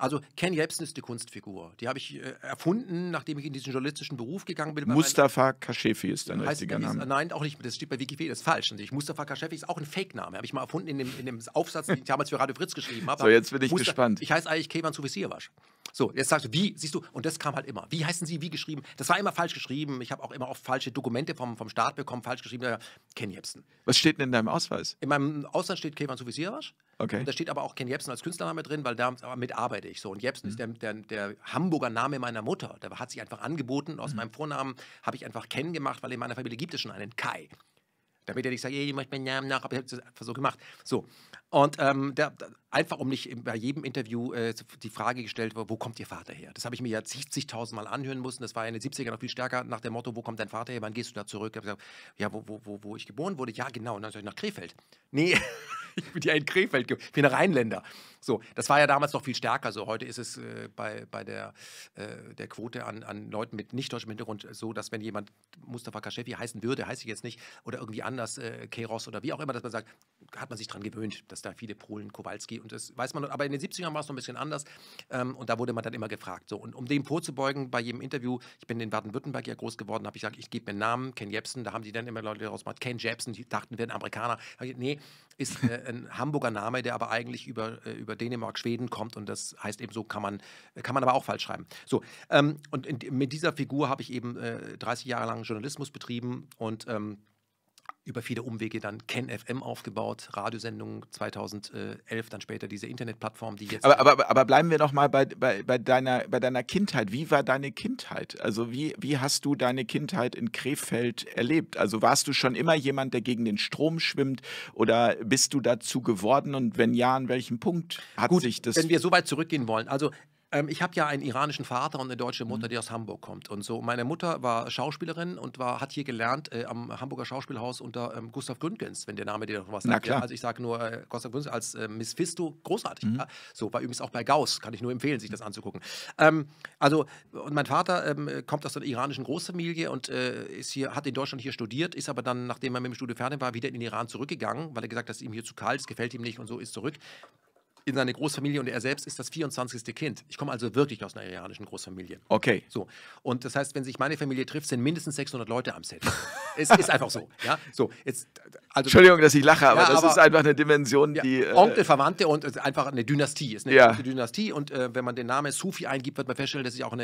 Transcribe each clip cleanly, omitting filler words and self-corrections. Also Ken Jebsen ist eine Kunstfigur. Die habe ich erfunden, nachdem ich in diesen journalistischen Beruf gegangen bin. Mustafa Kaschefi ist ein richtiger Name. Nein, auch nicht. Das steht bei Wikipedia, das ist falsch. Und Mustafa Kaschefi ist auch ein Fake-Name. Habe ich mal erfunden in dem Aufsatz, den ich damals für Radio Fritz geschrieben habe. So, jetzt bin ich gespannt. Ich heiße eigentlich Kayvan Soufi-Siavash. So, jetzt sagst du, wie, siehst du, und das kam halt immer. Wie heißen Sie, wie geschrieben? Das war immer falsch geschrieben. Ich habe auch immer oft falsche Dokumente vom Staat bekommen, falsch geschrieben. Ja, Ken Jebsen. Was steht denn in deinem Ausweis? In meinem Ausweis steht Kayvan Soufi-Siavash. Okay. Und da steht aber auch Ken Jebsen als Künstlername drin, weil damit arbeite ich so. Und Jebsen ist der Hamburger Name meiner Mutter. Der hat sich einfach angeboten. Aus meinem Vornamen habe ich einfach Ken gemacht, weil in meiner Familie gibt es schon einen Kai. Damit er nicht sagt, ich möchte meinen Namen nach, aber ich habe es so gemacht. So. Und einfach, um nicht bei jedem Interview die Frage gestellt wurde, wo kommt Ihr Vater her? Das habe ich mir ja 70.000 Mal anhören müssen. Das war in den 70ern noch viel stärker nach dem Motto, wo kommt dein Vater her, wann gehst du da zurück? Ich habe gesagt, ja, wo ich geboren wurde? Ja, genau. Und dann habe ich nach Krefeld. Nee, ich bin ja in Krefeld geboren. Ich bin ein Rheinländer. So, das war ja damals noch viel stärker. So, heute ist es bei der Quote an Leuten mit nicht deutschem Hintergrund so, dass wenn jemand Mustafa Kaschefi heißen würde, heiße ich jetzt nicht, oder irgendwie anders, Keros oder wie auch immer, dass man sagt, hat man sich dran gewöhnt, dass da viele Polen, Kowalski und das weiß man. Aber in den 70ern war es noch ein bisschen anders und da wurde man dann immer gefragt. So, und um dem vorzubeugen, bei jedem Interview, ich bin in Baden-Württemberg ja groß geworden, habe ich gesagt, ich gebe mir einen Namen, Ken Jebsen. Da haben die dann immer Leute daraus gemacht, Ken Jebsen, die dachten, wir sind Amerikaner. Nee, ist ein Hamburger Name, der aber eigentlich über Dänemark, Schweden kommt und das heißt eben so, kann man aber auch falsch schreiben. So, und mit dieser Figur habe ich eben 30 Jahre lang Journalismus betrieben und über viele Umwege dann Ken FM aufgebaut, Radiosendung 2011, dann später diese Internetplattform, die jetzt... Aber bleiben wir noch mal bei deiner Kindheit. Wie war deine Kindheit? Also wie hast du deine Kindheit in Krefeld erlebt? Also warst du schon immer jemand, der gegen den Strom schwimmt oder bist du dazu geworden und wenn ja, an welchem Punkt hat sich das... Wenn wir so weit zurückgehen wollen, also... Ich habe ja einen iranischen Vater und eine deutsche Mutter, die aus Hamburg kommt und so. Meine Mutter war Schauspielerin und hat hier gelernt am Hamburger Schauspielhaus unter Gustav Gründgens, wenn der Name dir noch was sagt. Ja, also ich sage nur Gustav Gründgens als Mephisto, großartig. Ja? So, war übrigens auch bei Gauss, kann ich nur empfehlen, sich das anzugucken. Also, und mein Vater kommt aus einer iranischen Großfamilie und hat in Deutschland hier studiert, ist aber dann, nachdem er mit dem Studium fertig war, wieder in den Iran zurückgegangen, weil er gesagt hat, es ist ihm hier zu kalt, es gefällt ihm nicht und so, ist zurück in seine Großfamilie und er selbst ist das 24. Kind. Ich komme also wirklich aus einer iranischen Großfamilie. Okay. So. Und das heißt, wenn sich meine Familie trifft, sind mindestens 600 Leute am Set. Es ist einfach so. Ja? So jetzt, also, Entschuldigung, dass ich lache, ja, aber das ist einfach eine Dimension, ja, die... Onkel, Verwandte und einfach eine Dynastie. Ist eine Dynastie und wenn man den Namen Sufi eingibt, wird man feststellen, das ist auch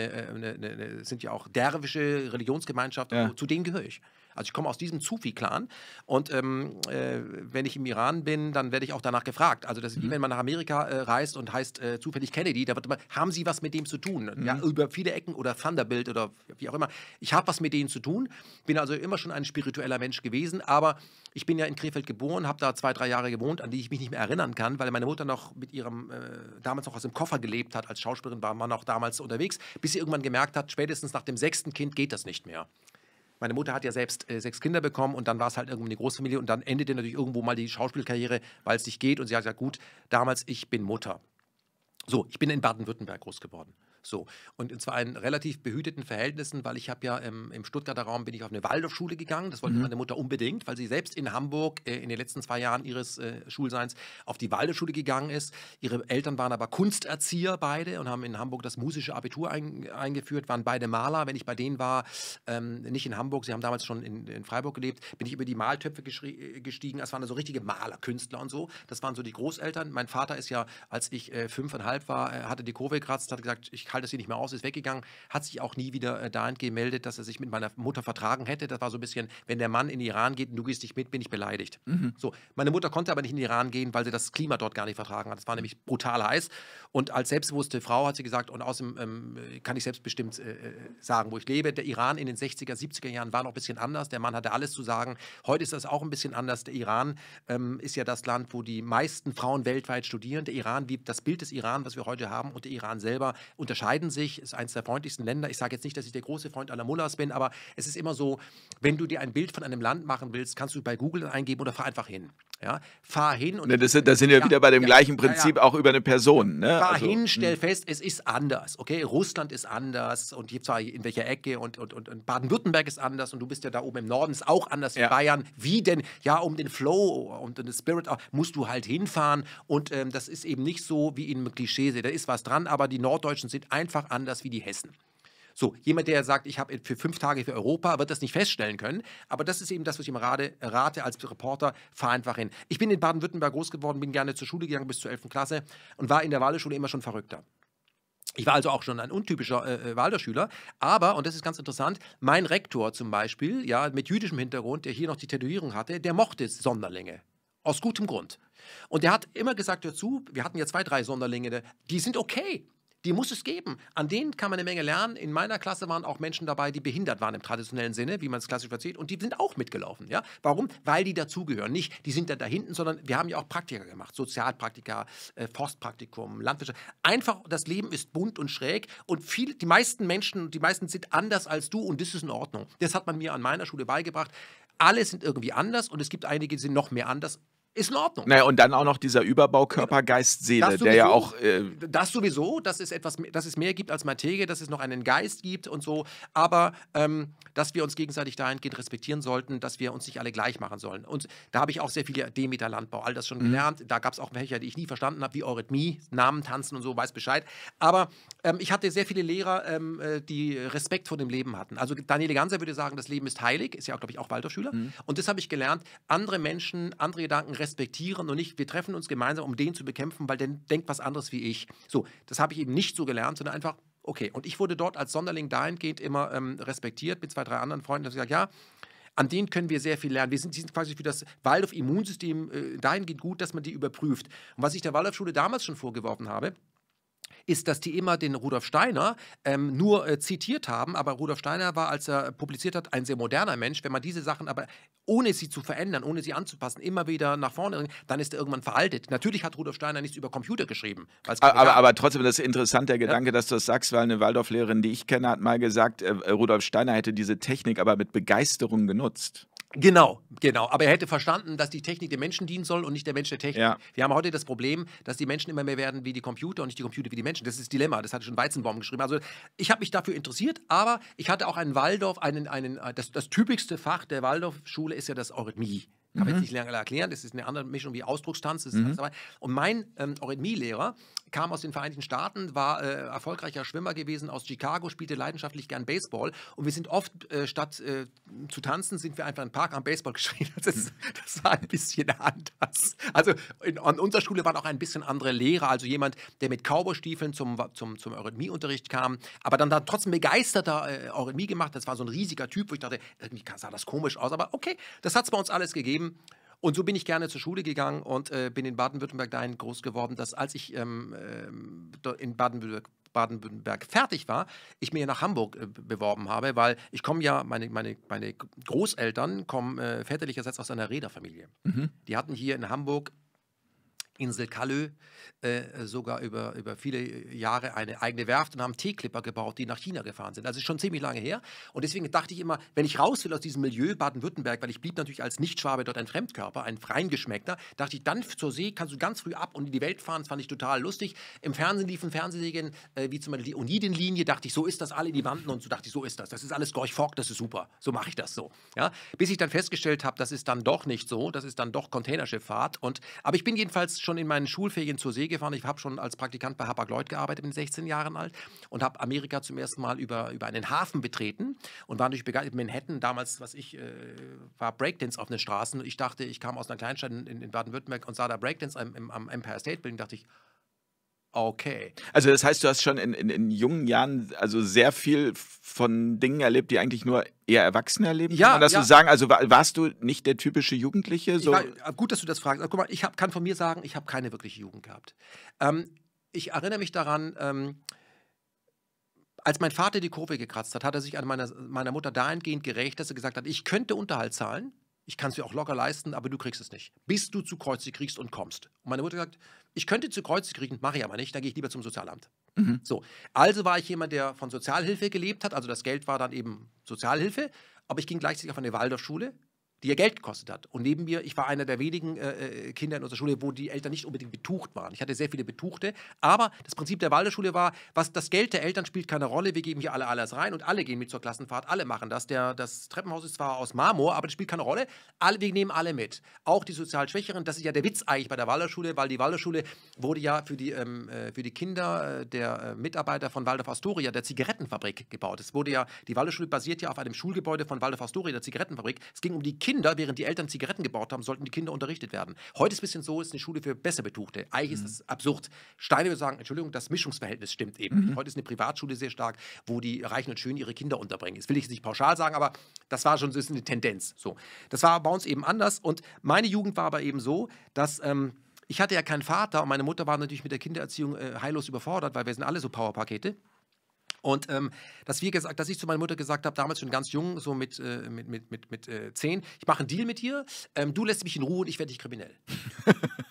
sind ja auch derwische Religionsgemeinschaften. Ja. Zu denen gehöre ich. Also ich komme aus diesem Sufi-Clan und wenn ich im Iran bin, dann werde ich auch danach gefragt. Also dass, wenn man nach Amerika reist und heißt zufällig Kennedy, da wird immer, haben Sie was mit dem zu tun? Ja, über viele Ecken oder Thunderbild oder wie auch immer. Ich habe was mit denen zu tun, bin also immer schon ein spiritueller Mensch gewesen, aber ich bin ja in Krefeld geboren, habe da 2, 3 Jahre gewohnt, an die ich mich nicht mehr erinnern kann, weil meine Mutter noch mit ihrem, damals noch aus dem Koffer gelebt hat, als Schauspielerin war man auch damals unterwegs, bis sie irgendwann gemerkt hat, spätestens nach dem 6. Kind geht das nicht mehr. Meine Mutter hat ja selbst 6 Kinder bekommen und dann war es halt irgendwie eine Großfamilie und dann endete natürlich irgendwo mal die Schauspielkarriere, weil es nicht geht und sie hat gesagt, gut, damals, ich bin Mutter. So, ich bin in Baden-Württemberg groß geworden. So, und zwar in relativ behüteten Verhältnissen, weil ich habe ja im Stuttgarter Raum bin ich auf eine Waldorfschule gegangen, das wollte meine Mutter unbedingt, weil sie selbst in Hamburg in den letzten 2 Jahren ihres Schulseins auf die Waldorfschule gegangen ist. Ihre Eltern waren aber Kunsterzieher beide und haben in Hamburg das musische Abitur eingeführt, waren beide Maler. Wenn ich bei denen war, nicht in Hamburg, sie haben damals schon in Freiburg gelebt, bin ich über die Maltöpfe gestiegen, das waren so also richtige Maler, Künstler und so, das waren so die Großeltern. Mein Vater ist ja, als ich 5,5 war, hatte die Kurve gekratzt, hat gesagt, ich halte das hier nicht mehr aus, ist weggegangen, hat sich auch nie wieder dahin gemeldet, dass er sich mit meiner Mutter vertragen hätte. Das war so ein bisschen, wenn der Mann in den Iran geht und du gehst nicht mit, bin ich beleidigt. So, meine Mutter konnte aber nicht in den Iran gehen, weil sie das Klima dort gar nicht vertragen hat. Es war nämlich brutal heiß und als selbstbewusste Frau hat sie gesagt, und außerdem kann ich selbstbestimmt sagen, wo ich lebe. Der Iran in den 60er, 70er Jahren war noch ein bisschen anders. Der Mann hatte alles zu sagen. Heute ist das auch ein bisschen anders. Der Iran ist ja das Land, wo die meisten Frauen weltweit studieren. Der Iran, wie das Bild des Iran, was wir heute haben, und der Iran selber unterscheidet unterscheiden sich, ist eines der freundlichsten Länder. Ich sage jetzt nicht, dass ich der große Freund aller Mullahs bin, aber es ist immer so, wenn du dir ein Bild von einem Land machen willst, kannst du bei Google eingeben oder fahr einfach hin. Ja? Fahr hin. Und das sind ja wieder bei dem gleichen Prinzip auch über eine Person. Ne? Fahr hin, stell fest, es ist anders. Okay? Russland ist anders und jetzt in welcher Ecke und Baden-Württemberg ist anders und du bist ja da oben im Norden, ist auch anders in Bayern. Wie denn? Ja, um den Flow und den Spirit musst du halt hinfahren und das ist eben nicht so wie in einem Klischee, da ist was dran, aber die Norddeutschen sind einfach anders wie die Hessen. So, jemand, der sagt, ich habe für 5 Tage für Europa, wird das nicht feststellen können. Aber das ist eben das, was ich ihm rate als Reporter, fahr einfach hin. Ich bin in Baden-Württemberg groß geworden, bin gerne zur Schule gegangen bis zur 11. Klasse und war in der Waldorfschule immer schon verrückter. Ich war also auch schon ein untypischer Waldorfschüler, aber, und das ist ganz interessant, mein Rektor zum Beispiel, ja, mit jüdischem Hintergrund, der hier noch die Tätowierung hatte, der mochte Sonderlinge. Aus gutem Grund. Und der hat immer gesagt dazu, wir hatten ja 2, 3 Sonderlinge, die sind okay. Die muss es geben. An denen kann man eine Menge lernen. In meiner Klasse waren auch Menschen dabei, die behindert waren im traditionellen Sinne, wie man es klassisch erzählt. Und die sind auch mitgelaufen. Ja? Warum? Weil die dazugehören. Nicht, die sind da hinten, sondern wir haben ja auch Praktika gemacht. Sozialpraktika, Forstpraktikum, Landwirtschaft. Einfach, das Leben ist bunt und schräg. Und viele, die meisten sind anders als du. Und das ist in Ordnung. Das hat man mir an meiner Schule beigebracht. Alle sind irgendwie anders. Und es gibt einige, die sind noch mehr anders. Ist in Ordnung. Naja, und dann auch noch dieser Überbau Körper, Geist, Seele, sowieso, der ja auch... das sowieso, dass es, dass es mehr gibt als Materie, dass es noch einen Geist gibt und so, aber dass wir uns gegenseitig dahingehend respektieren sollten, dass wir uns nicht alle gleich machen sollen. Und da habe ich auch sehr viel Demeter-Landbau, all das schon gelernt. Da gab es auch Fächer, die ich nie verstanden habe, wie Eurythmie, Namen tanzen und so, weiß Bescheid. Aber ich hatte sehr viele Lehrer, die Respekt vor dem Leben hatten. Also Daniele Ganser würde sagen, das Leben ist heilig, ist ja, glaube ich, auch Waldorfschüler. Und das habe ich gelernt, andere Menschen, andere Gedanken respektieren und nicht, wir treffen uns gemeinsam, um den zu bekämpfen, weil der denkt was anderes wie ich. So, das habe ich eben nicht so gelernt, sondern einfach, okay. Und ich wurde dort als Sonderling dahingehend immer respektiert mit 2, 3 anderen Freunden, dass ich gesagt, ja, an denen können wir sehr viel lernen. Die sind quasi für das Waldorf-Immunsystem dahingehend gut, dass man die überprüft. Und was ich der Waldorfschule damals schon vorgeworfen habe, ist, dass die immer den Rudolf Steiner nur zitiert haben, aber Rudolf Steiner war, als er publiziert hat, ein sehr moderner Mensch. Wenn man diese Sachen aber, ohne sie zu verändern, ohne sie anzupassen, immer wieder nach vorne bringt, dann ist er irgendwann veraltet. Natürlich hat Rudolf Steiner nichts über Computer geschrieben. Aber trotzdem, das ist interessant, der Gedanke, dass du das sagst, weil eine Waldorflehrerin, die ich kenne, hat mal gesagt, Rudolf Steiner hätte diese Technik aber mit Begeisterung genutzt. Genau, genau. Aber er hätte verstanden, dass die Technik dem Menschen dienen soll und nicht der Mensch der Technik. Ja. Wir haben heute das Problem, dass die Menschen immer mehr werden wie die Computer und nicht die Computer wie die Menschen. Das ist das Dilemma. Das hatte schon Weizenbaum geschrieben. Also ich habe mich dafür interessiert, aber ich hatte auch einen Waldorf, das typischste Fach der Waldorfschule ist ja das Eurythmie. Kann ich jetzt nicht länger erklären, das ist eine andere Mischung wie Ausdruckstanz. Das ist alles dabei. Und mein Eurythmie-Lehrer kam aus den Vereinigten Staaten, war erfolgreicher Schwimmer gewesen aus Chicago, spielte leidenschaftlich gern Baseball. Und wir sind oft, statt zu tanzen, sind wir einfach im Park am Baseball geschrien. Das war ein bisschen anders. Also an unserer Schule waren auch ein bisschen andere Lehrer. Also jemand, der mit Cowboy-Stiefeln zum Eurythmie-Unterricht kam, aber dann trotzdem begeisterter Eurythmie gemacht. Das war so ein riesiger Typ, wo ich dachte, irgendwie sah das komisch aus. Aber okay, das hat es bei uns alles gegeben. Und so bin ich gerne zur Schule gegangen und bin in Baden-Württemberg dahin groß geworden, dass als ich in Baden-Württemberg fertig war, ich mir nach Hamburg beworben habe, weil ich komme ja, meine Großeltern kommen väterlicherseits aus einer Reederfamilie. Die hatten hier in Hamburg, Insel Kalö, sogar über viele Jahre eine eigene Werft und haben Teeklipper gebaut, die nach China gefahren sind. Also schon ziemlich lange her. Und deswegen dachte ich immer, wenn ich raus will aus diesem Milieu Baden-Württemberg, weil ich blieb natürlich als Nichtschwabe dort ein Fremdkörper, ein Reingeschmeckter, dachte ich, dann zur See kannst du ganz früh ab und in die Welt fahren. Das fand ich total lustig. Im Fernsehen liefen Fernsehserien wie zum Beispiel die Unidenlinie, dachte ich, so ist das, alle die Wanden und so, dachte ich, so ist das. Das ist alles Gorch Fock, das ist super. So mache ich das so. Ja? Bis ich dann festgestellt habe, das ist dann doch nicht so, das ist dann doch Containerschifffahrt. Aber ich bin jedenfalls schon in meinen Schulferien zur See gefahren. Ich habe schon als Praktikant bei Hapag-Lloyd gearbeitet, bin 16 Jahren alt und habe Amerika zum ersten Mal über einen Hafen betreten und war natürlich begeistert. Manhattan, damals, war Breakdance auf den Straßen. Ich dachte, ich kam aus einer Kleinstadt in Baden-Württemberg und sah da Breakdance am Empire State Building, dachte ich, okay. Also das heißt, du hast schon in jungen Jahren also sehr viel von Dingen erlebt, die eigentlich nur eher Erwachsene erleben? Ja, kann man das so sagen? Also warst du nicht der typische Jugendliche? So? Gut, dass du das fragst. Also, guck mal, kann von mir sagen, ich habe keine wirkliche Jugend gehabt. Ich erinnere mich daran, als mein Vater die Kurve gekratzt hat, hat er sich an meiner Mutter dahingehend gerecht, dass er gesagt hat, ich könnte Unterhalt zahlen, ich kann es mir auch locker leisten, aber du kriegst es nicht. Bis du zu Kreuze kriegst und kommst. Und meine Mutter sagt, ich könnte zu Kreuze kriegen, mache ich aber nicht, dann gehe ich lieber zum Sozialamt. Mhm. So, also war ich jemand, der von Sozialhilfe gelebt hat, also das Geld war dann eben Sozialhilfe, aber ich ging gleichzeitig auf eine Waldorfschule, die ihr Geld gekostet hat. Und neben mir, ich war einer der wenigen Kinder in unserer Schule, wo die Eltern nicht unbedingt betucht waren. Ich hatte sehr viele Betuchte, aber das Prinzip der Waldorfschule war, was das Geld der Eltern spielt keine Rolle, wir geben hier alle alles rein und alle gehen mit zur Klassenfahrt, alle machen das. Das Treppenhaus ist zwar aus Marmor, aber das spielt keine Rolle, wir nehmen alle mit. Auch die sozial Schwächeren, das ist ja der Witz eigentlich bei der Waldorfschule, weil die Waldorfschule wurde ja für die Kinder der Mitarbeiter von Waldorf Astoria, der Zigarettenfabrik, gebaut. Es wurde ja, die Waldorfschule basiert ja auf einem Schulgebäude von Waldorf Astoria, der Zigarettenfabrik. Es ging um die Kinder, während die Eltern Zigaretten gebaut haben, sollten die Kinder unterrichtet werden. Heute ist es ein bisschen so, es ist eine Schule für Besserbetuchte. Eigentlich ist das absurd. Steiner würde sagen, Entschuldigung, das Mischungsverhältnis stimmt eben. Heute ist eine Privatschule sehr stark, wo die Reichen und Schönen ihre Kinder unterbringen. Das will ich jetzt nicht pauschal sagen, aber das war schon so eine Tendenz. So. Das war bei uns eben anders und meine Jugend war aber eben so, dass ich hatte ja keinen Vater und meine Mutter war natürlich mit der Kindererziehung heillos überfordert, weil wir sind alle so Powerpakete. Und dass ich zu meiner Mutter gesagt habe, damals schon ganz jung, so mit 10, ich mache einen Deal mit dir, du lässt mich in Ruhe und ich werde nicht kriminell.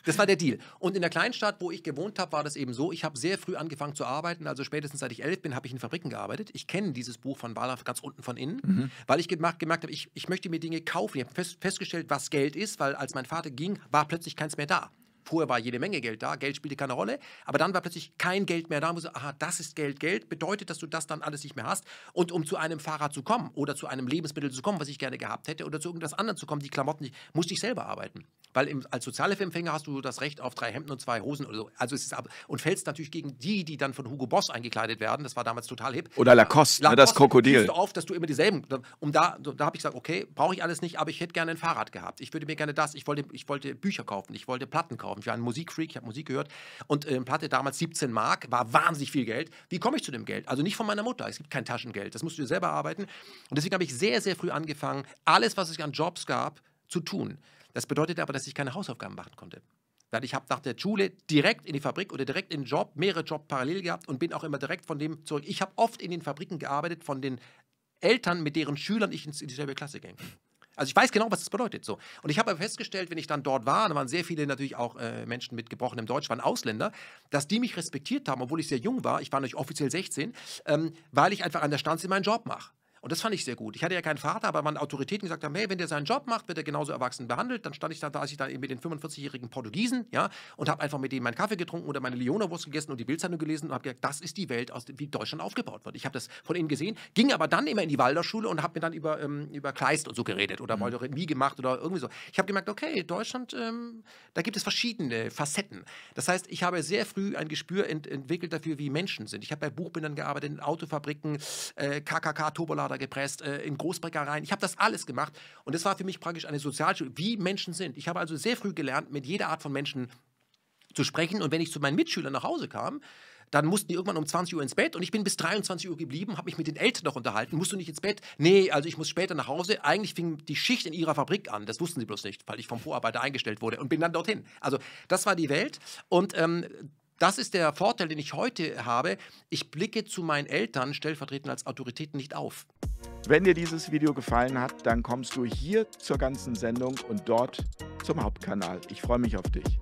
Das war der Deal. Und in der Kleinstadt, wo ich gewohnt habe, war das eben so, ich habe sehr früh angefangen zu arbeiten, also spätestens seit ich 11 bin, habe ich in Fabriken gearbeitet. Ich kenne dieses Buch von Waldorf ganz unten von innen, weil ich gemerkt habe, ich möchte mir Dinge kaufen. Ich habe festgestellt, was Geld ist, weil als mein Vater ging, war plötzlich keins mehr da. Vorher war jede Menge Geld da, Geld spielte keine Rolle, aber dann war plötzlich kein Geld mehr da. Und so, aha, das ist Geld. Geld bedeutet, dass du das dann alles nicht mehr hast. Und um zu einem Fahrrad zu kommen oder zu einem Lebensmittel zu kommen, was ich gerne gehabt hätte, oder zu irgendwas anderem zu kommen, die Klamotten, musste ich selber arbeiten. Weil als Sozialhilfeempfänger hast du das Recht auf 3 Hemden und 2 Hosen oder so. Also und fällst natürlich gegen die dann von Hugo Boss eingekleidet werden. Das war damals total hip. Oder Lacoste, ne, das Krokodil. Kriegst du auf, dass du immer dieselben. Und da habe ich gesagt, okay, brauche ich alles nicht, aber ich hätte gerne ein Fahrrad gehabt. Ich würde mir gerne das. Ich wollte Bücher kaufen, ich wollte Platten kaufen. Ich war ein Musikfreak, ich habe Musik gehört und Platte damals 17 Mark, war wahnsinnig viel Geld. Wie komme ich zu dem Geld? Also nicht von meiner Mutter, es gibt kein Taschengeld, das musst du dir selber arbeiten. Und deswegen habe ich sehr, sehr früh angefangen, alles, was es an Jobs gab, zu tun. Das bedeutete aber, dass ich keine Hausaufgaben machen konnte. Ich habe nach der Schule direkt in die Fabrik oder direkt in den Job, mehrere Jobs parallel gehabt und bin auch immer direkt von dem zurück. Ich habe oft in den Fabriken gearbeitet von den Eltern, mit deren Schülern ich in dieselbe Klasse ging. Also ich weiß genau, was das bedeutet. So. Und ich habe aber festgestellt, wenn ich dann dort war, da waren sehr viele natürlich auch Menschen mit gebrochenem Deutsch, waren Ausländer, dass die mich respektiert haben, obwohl ich sehr jung war, ich war natürlich offiziell 16, weil ich einfach an der Stanze meinen Job mache. Und das fand ich sehr gut. Ich hatte ja keinen Vater, aber meine Autoritäten gesagt haben, hey, wenn der seinen Job macht, wird er genauso erwachsen behandelt. Dann saß ich da eben mit den 45-jährigen Portugiesen, ja, und habe einfach mit denen meinen Kaffee getrunken oder meine Leona-Wurst gegessen und die Bildzeitung gelesen und habe gedacht, das ist die Welt, wie Deutschland aufgebaut wird. Ich habe das von ihnen gesehen, ging aber dann immer in die Waldorfschule und habe mir dann über Kleist und so geredet oder Waldorfie gemacht oder irgendwie so. Ich habe gemerkt, okay, Deutschland, da gibt es verschiedene Facetten. Das heißt, ich habe sehr früh ein Gespür entwickelt dafür, wie Menschen sind. Ich habe bei Buchbindern gearbeitet, in Autofabriken, KKK, Turbolader gepresst, in Großbäckereien. Ich habe das alles gemacht und das war für mich praktisch eine Sozialschule, wie Menschen sind. Ich habe also sehr früh gelernt, mit jeder Art von Menschen zu sprechen und wenn ich zu meinen Mitschülern nach Hause kam, dann mussten die irgendwann um 20 Uhr ins Bett und ich bin bis 23 Uhr geblieben, habe mich mit den Eltern noch unterhalten. Musst du nicht ins Bett? Nee, also ich muss später nach Hause. Eigentlich fing die Schicht in ihrer Fabrik an. Das wussten sie bloß nicht, weil ich vom Vorarbeiter eingestellt wurde und bin dann dorthin. Also das war die Welt und das ist der Vorteil, den ich heute habe. Ich blicke zu meinen Eltern stellvertretend als Autoritäten nicht auf. Wenn dir dieses Video gefallen hat, dann kommst du hier zur ganzen Sendung und dort zum Hauptkanal. Ich freue mich auf dich.